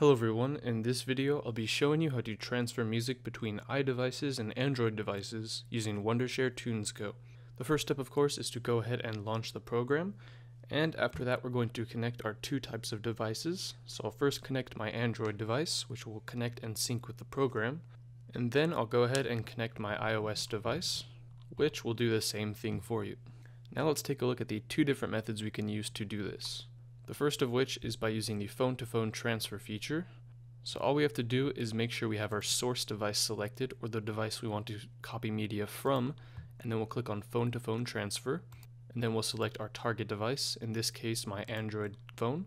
Hello everyone, in this video I'll be showing you how to transfer music between iDevices and Android devices using Wondershare TunesGo. The first step of course is to go ahead and launch the program, and after that we're going to connect our two types of devices. So I'll first connect my Android device, which will connect and sync with the program, and then I'll go ahead and connect my iOS device, which will do the same thing for you. Now let's take a look at the two different methods we can use to do this. The first of which is by using the phone-to-phone transfer feature. So all we have to do is make sure we have our source device selected, or the device we want to copy media from, and then we'll click on phone-to-phone transfer, and then we'll select our target device, in this case my Android phone,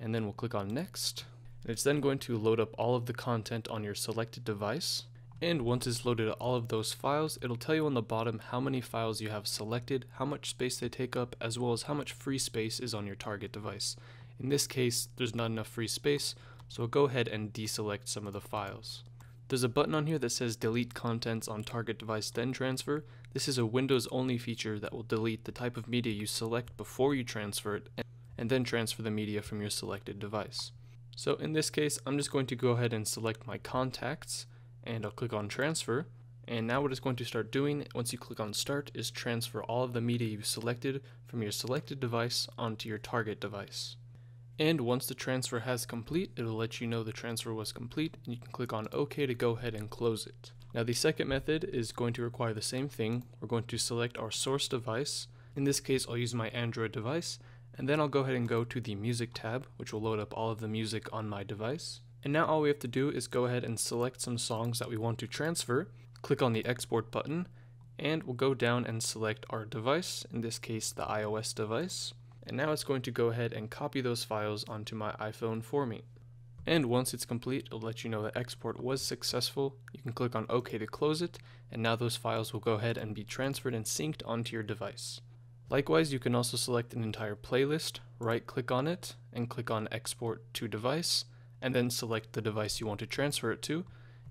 and then we'll click on next. And it's then going to load up all of the content on your selected device, and once it's loaded all of those files, it'll tell you on the bottom how many files you have selected, how much space they take up, as well as how much free space is on your target device. In this case, there's not enough free space, so go ahead and deselect some of the files. There's a button on here that says delete contents on target device then transfer. This is a Windows only feature that will delete the type of media you select before you transfer it, and then transfer the media from your selected device. So in this case, I'm just going to go ahead and select my contacts, and I'll click on transfer. And now what it's going to start doing, once you click on start, is transfer all of the media you've selected from your selected device onto your target device. And once the transfer has complete, it'll let you know the transfer was complete, and you can click on OK to go ahead and close it. Now the second method is going to require the same thing. We're going to select our source device. In this case, I'll use my Android device, and then I'll go ahead and go to the music tab, which will load up all of the music on my device. And now all we have to do is go ahead and select some songs that we want to transfer, click on the export button, and we'll go down and select our device, in this case the iOS device. And now it's going to go ahead and copy those files onto my iPhone for me. And once it's complete, it'll let you know the export was successful. You can click on OK to close it, and now those files will go ahead and be transferred and synced onto your device. Likewise, you can also select an entire playlist, right click on it, and click on export to device, and then select the device you want to transfer it to,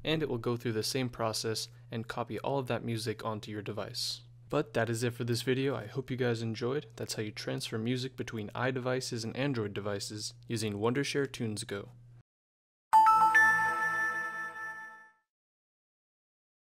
and it will go through the same process and copy all of that music onto your device. But that is it for this video. I hope you guys enjoyed. That's how you transfer music between iDevices and Android devices using Wondershare TunesGo.